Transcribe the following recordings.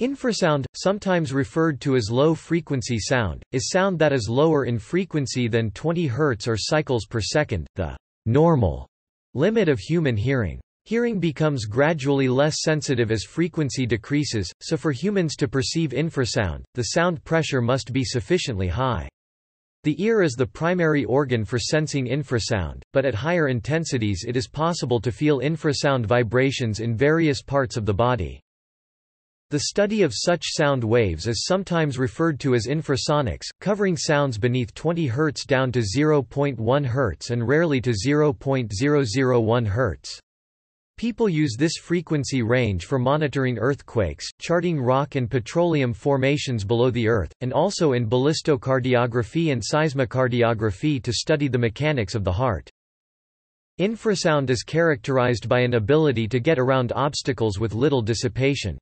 Infrasound, sometimes referred to as low-frequency sound, is sound that is lower in frequency than 20 Hz or cycles per second, the normal limit of human hearing. Hearing becomes gradually less sensitive as frequency decreases, so for humans to perceive infrasound, the sound pressure must be sufficiently high. The ear is the primary organ for sensing infrasound, but at higher intensities it is possible to feel infrasound vibrations in various parts of the body. The study of such sound waves is sometimes referred to as infrasonics, covering sounds beneath 20 Hz down to 0.1 Hz and rarely to 0.001 Hz. People use this frequency range for monitoring earthquakes, charting rock and petroleum formations below the Earth, and also in ballistocardiography and seismocardiography to study the mechanics of the heart. Infrasound is characterized by an ability to get around obstacles with little dissipation.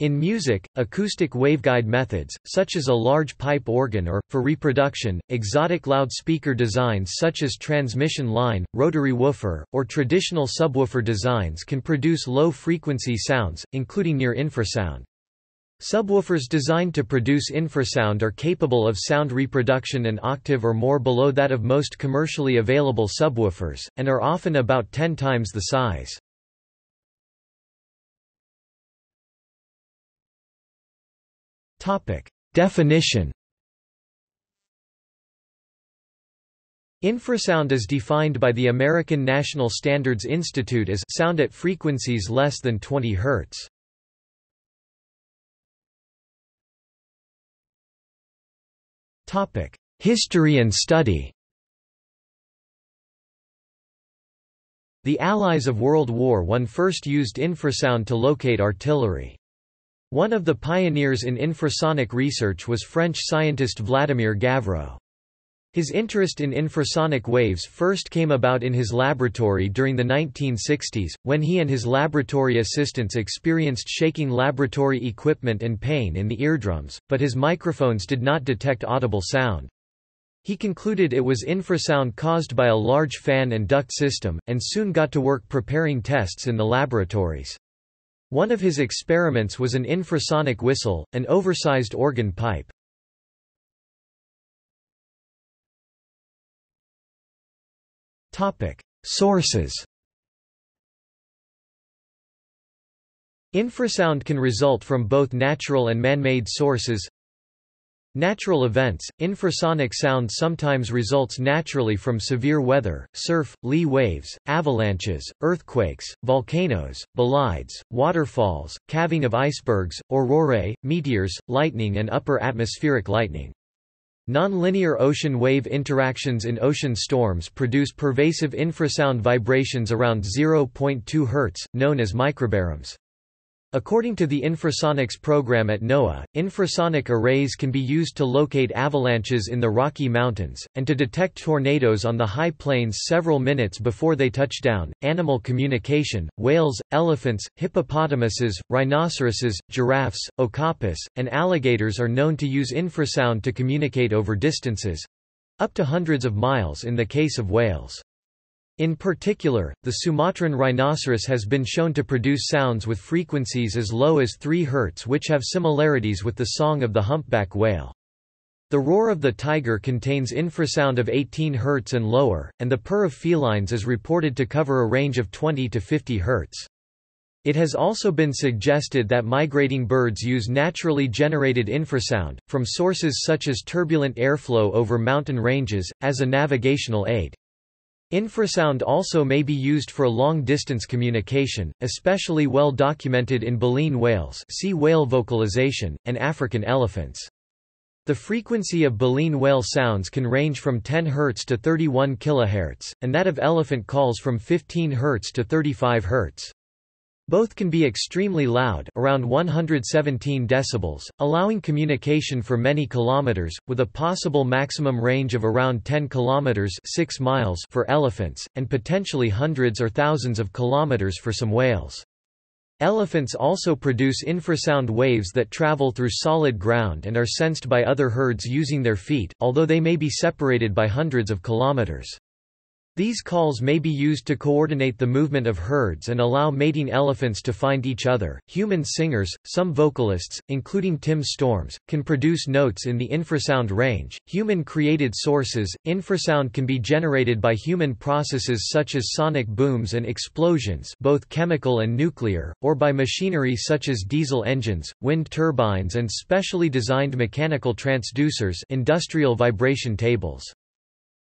In music, acoustic waveguide methods, such as a large pipe organ or, for reproduction, exotic loudspeaker designs such as transmission line, rotary woofer, or traditional subwoofer designs can produce low-frequency sounds, including near-infrasound. Subwoofers designed to produce infrasound are capable of sound reproduction an octave or more below that of most commercially available subwoofers, and are often about 10 times the size. Definition. Infrasound is defined by the American National Standards Institute as sound at frequencies less than 20 Hz. History and study. The Allies of World War I first used infrasound to locate artillery. One of the pioneers in infrasonic research was French scientist Vladimir Gavreau. His interest in infrasonic waves first came about in his laboratory during the 1960s, when he and his laboratory assistants experienced shaking laboratory equipment and pain in the eardrums, but his microphones did not detect audible sound. He concluded it was infrasound caused by a large fan and duct system, and soon got to work preparing tests in the laboratories. One of his experiments was an infrasonic whistle, an oversized organ pipe. Sources. Infrasound can result from both natural and man-made sources. Natural events – infrasonic sound sometimes results naturally from severe weather, surf, lee waves, avalanches, earthquakes, volcanoes, bolides, waterfalls, calving of icebergs, aurorae, meteors, lightning and upper atmospheric lightning. Non-linear ocean-wave interactions in ocean storms produce pervasive infrasound vibrations around 0.2 Hz, known as microbarums. According to the infrasonics program at NOAA, infrasonic arrays can be used to locate avalanches in the Rocky Mountains, and to detect tornadoes on the high plains several minutes before they touch down. Animal communication, whales, elephants, hippopotamuses, rhinoceroses, giraffes, okapis, and alligators are known to use infrasound to communicate over distances—up to hundreds of miles in the case of whales. In particular, the Sumatran rhinoceros has been shown to produce sounds with frequencies as low as 3 Hz, which have similarities with the song of the humpback whale. The roar of the tiger contains infrasound of 18 Hz and lower, and the purr of felines is reported to cover a range of 20 to 50 Hz. It has also been suggested that migrating birds use naturally generated infrasound, from sources such as turbulent airflow over mountain ranges, as a navigational aid. Infrasound also may be used for long-distance communication, especially well documented in baleen whales, sea whale vocalization, and African elephants. The frequency of baleen whale sounds can range from 10 Hz to 31 kHz, and that of elephant calls from 15 Hz to 35 Hz. Both can be extremely loud, around 117 decibels, allowing communication for many kilometers, with a possible maximum range of around 10 kilometers (6 miles) for elephants, and potentially hundreds or thousands of kilometers for some whales. Elephants also produce infrasound waves that travel through solid ground and are sensed by other herds using their feet, although they may be separated by hundreds of kilometers. These calls may be used to coordinate the movement of herds and allow mating elephants to find each other. Human singers, some vocalists, including Tim Storms, can produce notes in the infrasound range. Human-created sources. Infrasound can be generated by human processes such as sonic booms and explosions, both chemical and nuclear, or by machinery such as diesel engines, wind turbines, and specially designed mechanical transducers, industrial vibration tables.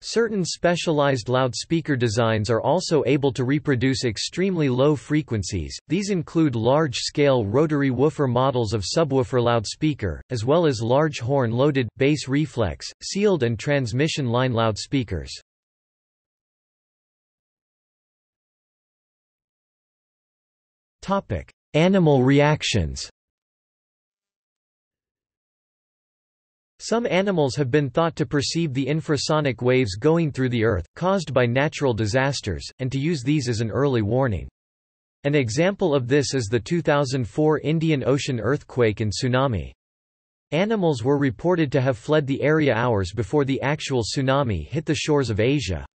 Certain specialized loudspeaker designs are also able to reproduce extremely low frequencies. These include large-scale rotary woofer models of subwoofer loudspeaker, as well as large horn-loaded, bass reflex, sealed and transmission line loudspeakers. Topic: Animal reactions. Some animals have been thought to perceive the infrasonic waves going through the Earth, caused by natural disasters, and to use these as an early warning. An example of this is the 2004 Indian Ocean earthquake and tsunami. Animals were reported to have fled the area hours before the actual tsunami hit the shores of Asia.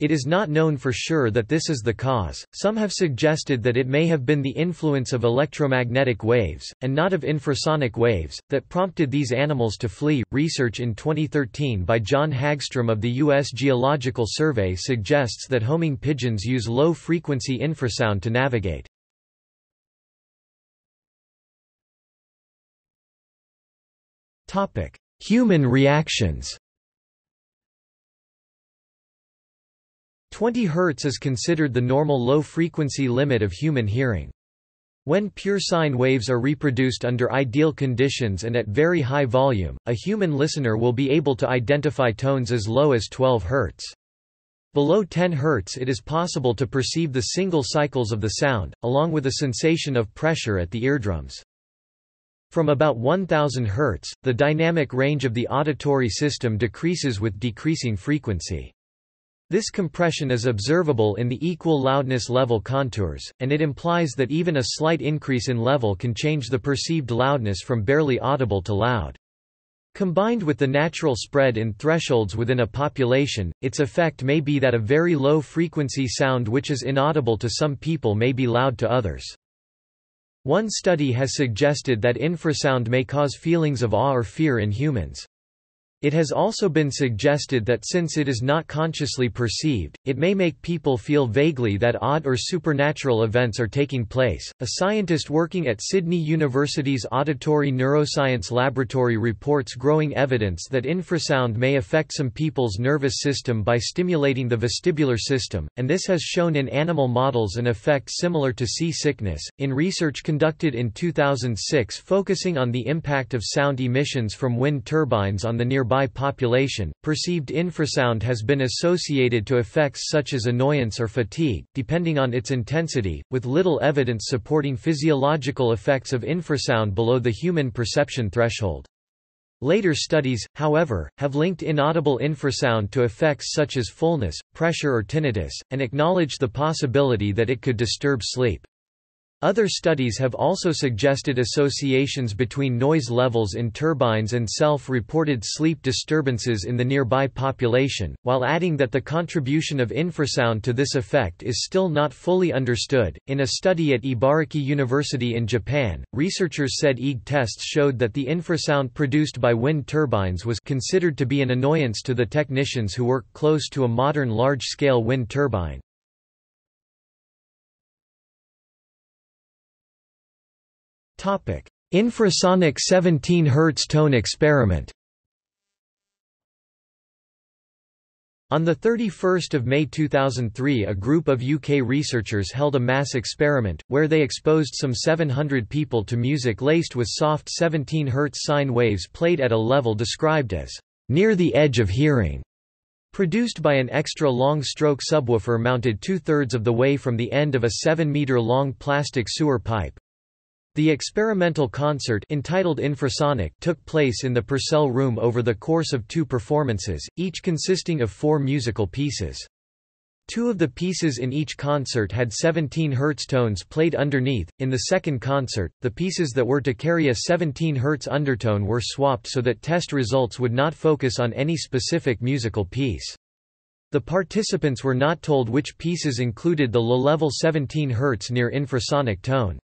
It is not known for sure that this is the cause. Some have suggested that it may have been the influence of electromagnetic waves, and not of infrasonic waves, that prompted these animals to flee. Research in 2013 by John Hagstrom of the U.S. Geological Survey suggests that homing pigeons use low-frequency infrasound to navigate. Topic: Human reactions. 20 Hz is considered the normal low-frequency limit of human hearing. When pure sine waves are reproduced under ideal conditions and at very high volume, a human listener will be able to identify tones as low as 12 Hz. Below 10 Hz it is possible to perceive the single cycles of the sound, along with a sensation of pressure at the eardrums. From about 1000 Hz, the dynamic range of the auditory system decreases with decreasing frequency. This compression is observable in the equal loudness level contours, and it implies that even a slight increase in level can change the perceived loudness from barely audible to loud. Combined with the natural spread in thresholds within a population, its effect may be that a very low-frequency sound which is inaudible to some people may be loud to others. One study has suggested that infrasound may cause feelings of awe or fear in humans. It has also been suggested that since it is not consciously perceived, it may make people feel vaguely that odd or supernatural events are taking place. A scientist working at Sydney University's Auditory Neuroscience Laboratory reports growing evidence that infrasound may affect some people's nervous system by stimulating the vestibular system, and this has shown in animal models an effect similar to sea sickness. In research conducted in 2006 focusing on the impact of sound emissions from wind turbines on the nearby population, perceived infrasound has been associated to effects such as annoyance or fatigue, depending on its intensity, with little evidence supporting physiological effects of infrasound below the human perception threshold. Later studies, however, have linked inaudible infrasound to effects such as fullness, pressure or tinnitus, and acknowledge the possibility that it could disturb sleep. Other studies have also suggested associations between noise levels in turbines and self-reported sleep disturbances in the nearby population, while adding that the contribution of infrasound to this effect is still not fully understood. In a study at Ibaraki University in Japan, researchers said EEG tests showed that the infrasound produced by wind turbines was considered to be an annoyance to the technicians who work close to a modern large-scale wind turbine. Infrasonic 17 Hz tone experiment. On 31 May 2003 a group of UK researchers held a mass experiment, where they exposed some 700 people to music laced with soft 17 Hz sine waves played at a level described as near the edge of hearing, produced by an extra long stroke subwoofer mounted 2/3 of the way from the end of a 7-metre long plastic sewer pipe. The experimental concert entitled Infrasonic took place in the Purcell Room over the course of 2 performances, each consisting of 4 musical pieces. 2 of the pieces in each concert had 17 Hz tones played underneath. In the second concert, the pieces that were to carry a 17 Hz undertone were swapped so that test results would not focus on any specific musical piece. The participants were not told which pieces included the low-level 17 Hz near infrasonic tone.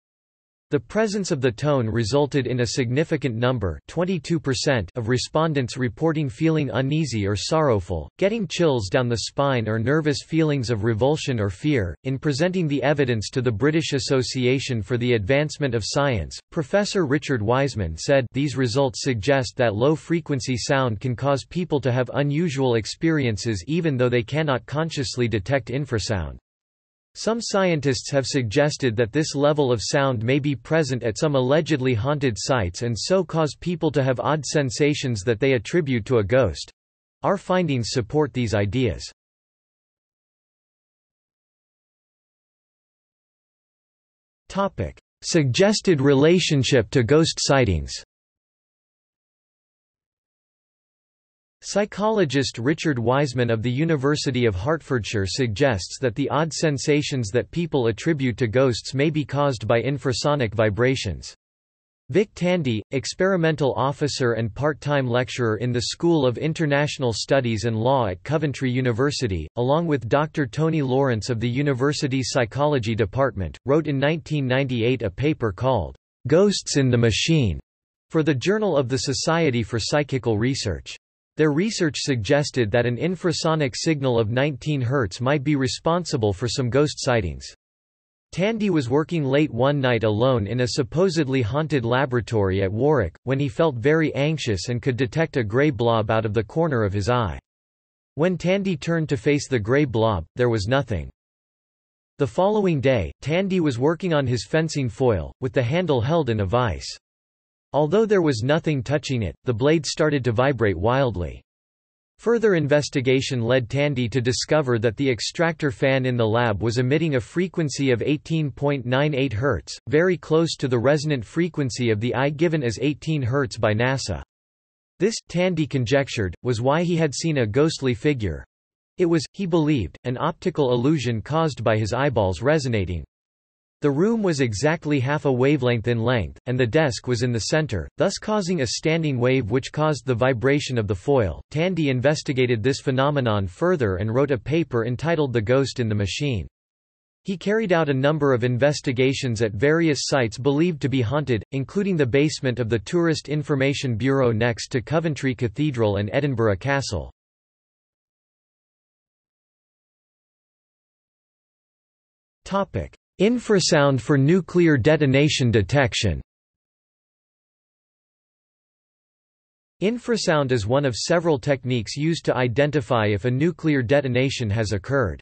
The presence of the tone resulted in a significant number, 22%, of respondents reporting feeling uneasy or sorrowful, getting chills down the spine or nervous feelings of revulsion or fear. In presenting the evidence to the British Association for the Advancement of Science, Professor Richard Wiseman said, "These results suggest that low-frequency sound can cause people to have unusual experiences even though they cannot consciously detect infrasound." Some scientists have suggested that this level of sound may be present at some allegedly haunted sites and so cause people to have odd sensations that they attribute to a ghost. Our findings support these ideas. Topic: Suggested relationship to ghost sightings. Psychologist Richard Wiseman of the University of Hertfordshire suggests that the odd sensations that people attribute to ghosts may be caused by infrasonic vibrations. Vic Tandy, experimental officer and part-time lecturer in the School of International Studies and Law at Coventry University, along with Dr. Tony Lawrence of the university's psychology department, wrote in 1998 a paper called "Ghosts in the Machine" for the Journal of the Society for Psychical Research. Their research suggested that an infrasonic signal of 19 Hz might be responsible for some ghost sightings. Tandy was working late one night alone in a supposedly haunted laboratory at Warwick, when he felt very anxious and could detect a grey blob out of the corner of his eye. When Tandy turned to face the grey blob, there was nothing. The following day, Tandy was working on his fencing foil, with the handle held in a vice. Although there was nothing touching it, the blade started to vibrate wildly. Further investigation led Tandy to discover that the extractor fan in the lab was emitting a frequency of 18.98 Hz, very close to the resonant frequency of the eye given as 18 Hz by NASA. This, Tandy conjectured, was why he had seen a ghostly figure. It was, he believed, an optical illusion caused by his eyeballs resonating. The room was exactly half a wavelength in length, and the desk was in the center, thus causing a standing wave which caused the vibration of the foil. Tandy investigated this phenomenon further and wrote a paper entitled The Ghost in the Machine. He carried out a number of investigations at various sites believed to be haunted, including the basement of the Tourist Information Bureau next to Coventry Cathedral and Edinburgh Castle. Infrasound for nuclear detonation detection. Infrasound is one of several techniques used to identify if a nuclear detonation has occurred.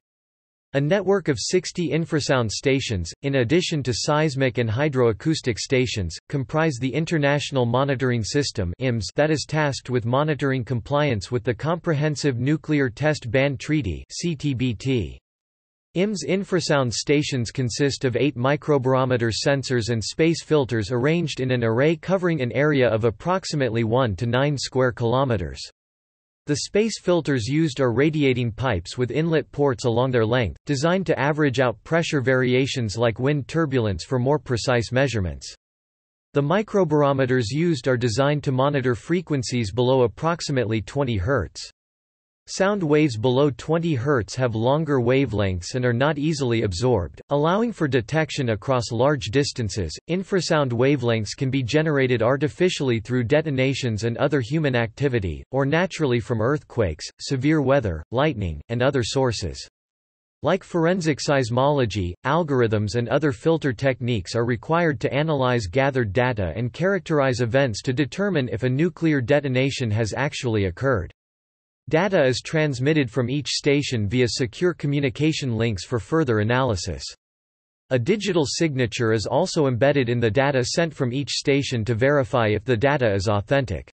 A network of 60 infrasound stations, in addition to seismic and hydroacoustic stations, comprise the International Monitoring System that is tasked with monitoring compliance with the Comprehensive Nuclear Test Ban Treaty (CTBT). IMS infrasound stations consist of 8 microbarometer sensors and space filters arranged in an array covering an area of approximately 1 to 9 square kilometers. The space filters used are radiating pipes with inlet ports along their length, designed to average out pressure variations like wind turbulence for more precise measurements. The microbarometers used are designed to monitor frequencies below approximately 20 Hz. Sound waves below 20 Hz have longer wavelengths and are not easily absorbed, allowing for detection across large distances. Infrasound wavelengths can be generated artificially through detonations and other human activity, or naturally from earthquakes, severe weather, lightning, and other sources. Like forensic seismology, algorithms and other filter techniques are required to analyze gathered data and characterize events to determine if a nuclear detonation has actually occurred. Data is transmitted from each station via secure communication links for further analysis. A digital signature is also embedded in the data sent from each station to verify if the data is authentic.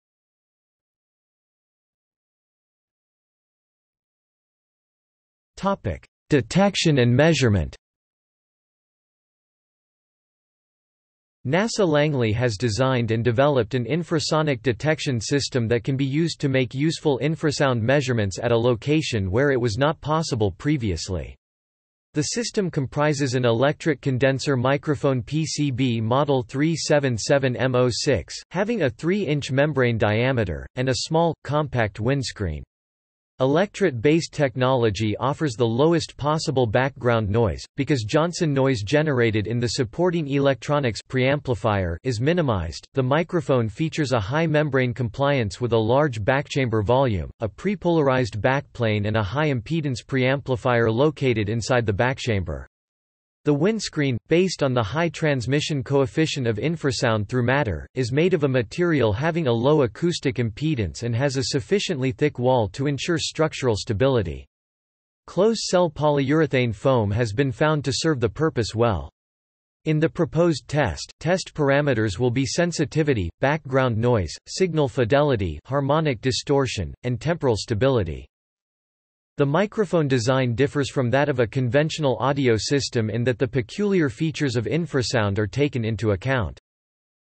Topic: Detection and measurement. NASA Langley has designed and developed an infrasonic detection system that can be used to make useful infrasound measurements at a location where it was not possible previously. The system comprises an electric condenser microphone PCB model 377M06, having a 3-inch membrane diameter, and a small, compact windscreen. Electorate-based technology offers the lowest possible background noise, because Johnson noise generated in the supporting electronics preamplifier is minimized. The microphone features a high membrane compliance with a large backchamber volume, a pre-polarized backplane and a high impedance preamplifier located inside the backchamber. The windscreen, based on the high transmission coefficient of infrasound through matter, is made of a material having a low acoustic impedance and has a sufficiently thick wall to ensure structural stability. Closed-cell polyurethane foam has been found to serve the purpose well. In the proposed test, test parameters will be sensitivity, background noise, signal fidelity, harmonic distortion, and temporal stability. The microphone design differs from that of a conventional audio system in that the peculiar features of infrasound are taken into account.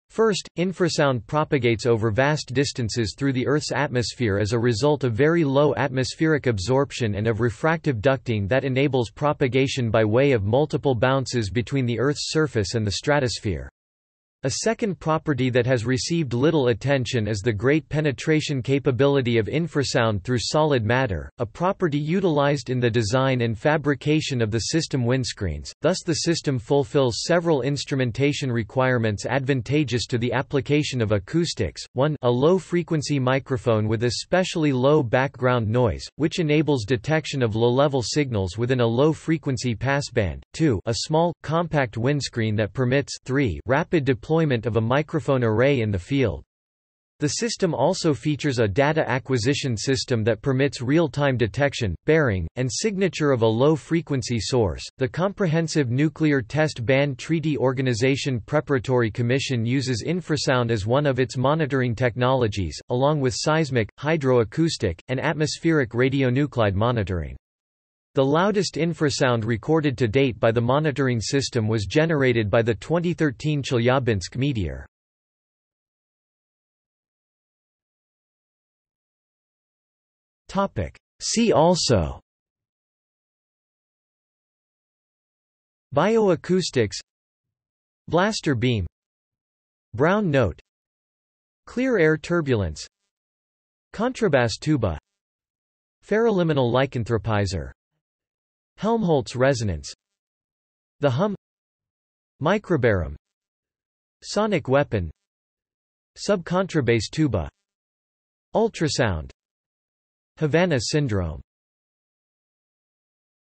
First, infrasound propagates over vast distances through the Earth's atmosphere as a result of very low atmospheric absorption and of refractive ducting that enables propagation by way of multiple bounces between the Earth's surface and the stratosphere. A second property that has received little attention is the great penetration capability of infrasound through solid matter, a property utilized in the design and fabrication of the system windscreens. Thus the system fulfills several instrumentation requirements advantageous to the application of acoustics. 1. A low-frequency microphone with especially low background noise, which enables detection of low-level signals within a low-frequency passband. 2. A small, compact windscreen that permits 3. Rapid deployment of a microphone array in the field. The system also features a data acquisition system that permits real-time detection, bearing, and signature of a low-frequency source. The Comprehensive Nuclear Test Ban Treaty Organization Preparatory Commission uses infrasound as one of its monitoring technologies, along with seismic, hydroacoustic, and atmospheric radionuclide monitoring. The loudest infrasound recorded to date by the monitoring system was generated by the 2013 Chelyabinsk meteor. See also: bioacoustics, blaster beam, brown note, clear air turbulence, contrabass tuba, ferroliminal lycanthropizer, Helmholtz resonance, the hum, microbarum, sonic weapon, subcontrabass tuba, ultrasound, Havana syndrome.